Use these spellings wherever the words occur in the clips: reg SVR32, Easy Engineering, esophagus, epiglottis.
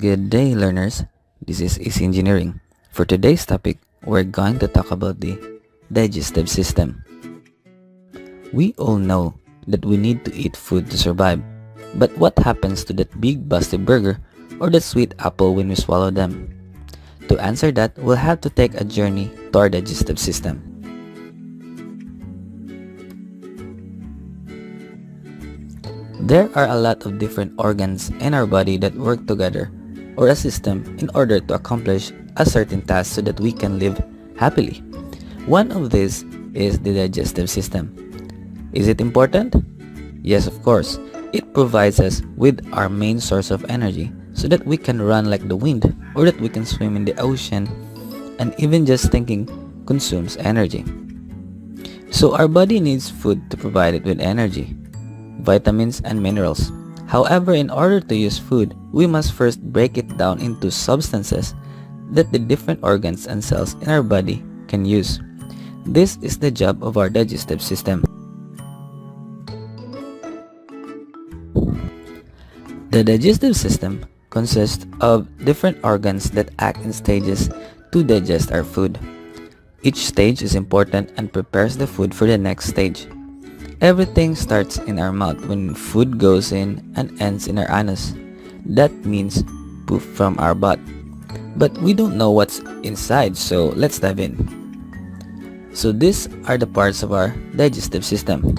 Good day, learners. This is Easy Engineering. For today's topic, we're going to talk about the digestive system. We all know that we need to eat food to survive, but what happens to that big busty burger or that sweet apple when we swallow them? To answer that, we'll have to take a journey to our digestive system. There are a lot of different organs in our body that work together or a system in order to accomplish a certain task so that we can live happily. One of these is the digestive system. Is it important? Yes, of course. It provides us with our main source of energy so that we can run like the wind or that we can swim in the ocean, and even just thinking consumes energy. So our body needs food to provide it with energy, vitamins, and minerals. However, in order to use food, we must first break it down into substances that the different organs and cells in our body can use. This is the job of our digestive system. The digestive system consists of different organs that act in stages to digest our food. Each stage is important and prepares the food for the next stage. Everything starts in our mouth when food goes in and ends in our anus. That means poop from our butt. But we don't know what's inside, so let's dive in. So these are the parts of our digestive system.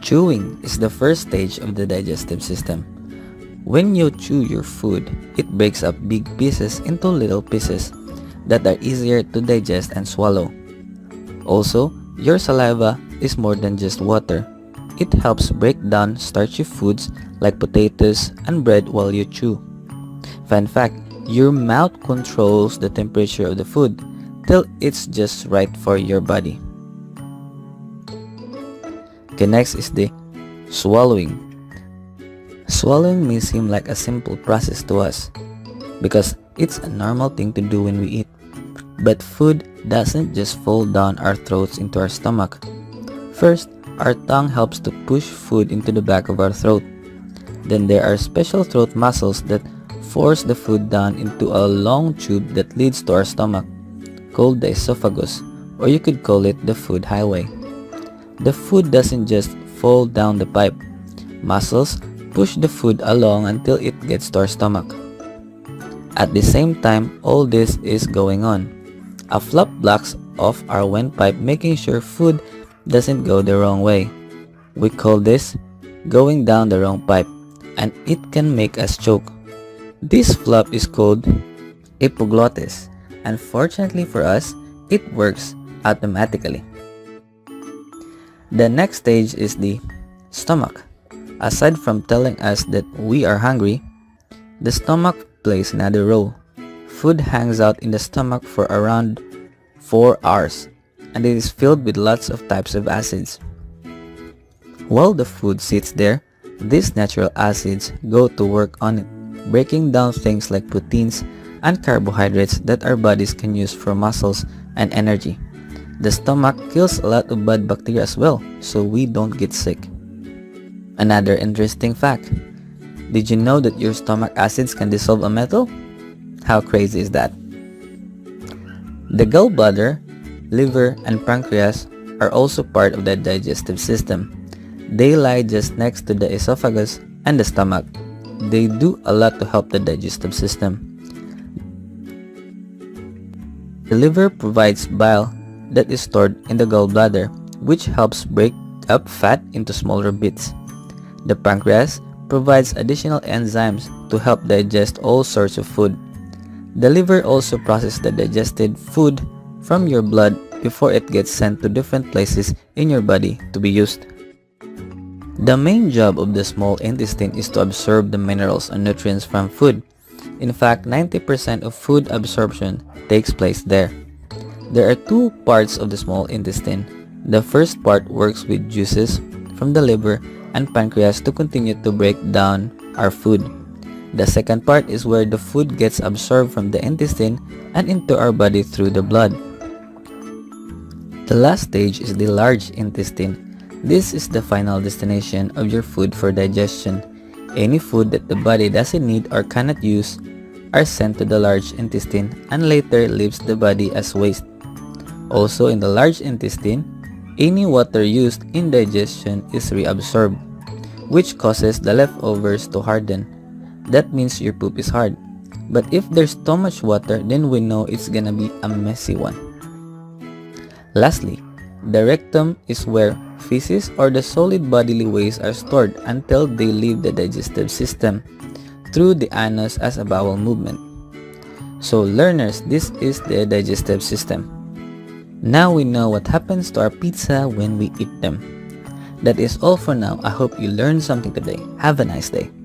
Chewing is the first stage of the digestive system. When you chew your food, it breaks up big pieces into little pieces that are easier to digest and swallow. Also, your saliva is more than just water. It helps break down starchy foods like potatoes and bread while you chew. Fun fact, your mouth controls the temperature of the food till it's just right for your body. Okay, next is the swallowing. Swallowing may seem like a simple process to us because it's a normal thing to do when we eat. But food doesn't just fall down our throats into our stomach. First, our tongue helps to push food into the back of our throat. Then there are special throat muscles that force the food down into a long tube that leads to our stomach, called the esophagus, or you could call it the food highway. The food doesn't just fall down the pipe. Muscles push the food along until it gets to our stomach. At the same time all this is going on, a flap blocks off our windpipe, making sure food doesn't go the wrong way. We call this going down the wrong pipe, and it can make us choke. This flap is called epiglottis, and fortunately for us, it works automatically. The next stage is the stomach. Aside from telling us that we are hungry, the stomach plays another role. Food hangs out in the stomach for around 4 hours, and it is filled with lots of types of acids. While the food sits there, these natural acids go to work on it, breaking down things like proteins and carbohydrates that our bodies can use for muscles and energy. The stomach kills a lot of bad bacteria as well, so we don't get sick. Another interesting fact. Did you know that your stomach acids can dissolve a metal? How crazy is that? The gallbladder, liver, and pancreas are also part of the digestive system. They lie just next to the esophagus and the stomach. They do a lot to help the digestive system. The liver provides bile that is stored in the gallbladder, which helps break up fat into smaller bits. The pancreas provides additional enzymes to help digest all sorts of food. The liver also processes the digested food from your blood before it gets sent to different places in your body to be used. The main job of the small intestine is to absorb the minerals and nutrients from food. In fact, 90% of food absorption takes place there. There are two parts of the small intestine. The first part works with juices from the liver and pancreas to continue to break down our food. The second part is where the food gets absorbed from the intestine and into our body through the blood. The last stage is the large intestine. This is the final destination of your food for digestion. Any food that the body doesn't need or cannot use are sent to the large intestine and later leaves the body as waste. Also in the large intestine, any water used in digestion is reabsorbed, which causes the leftovers to harden. That means your poop is hard. But if there's too much water, then we know it's gonna be a messy one. Lastly, the rectum is where feces or the solid bodily waste are stored until they leave the digestive system through the anus as a bowel movement. So learners, this is the digestive system. Now we know what happens to our pizza when we eat them. That is all for now. I hope you learned something today. Have a nice day.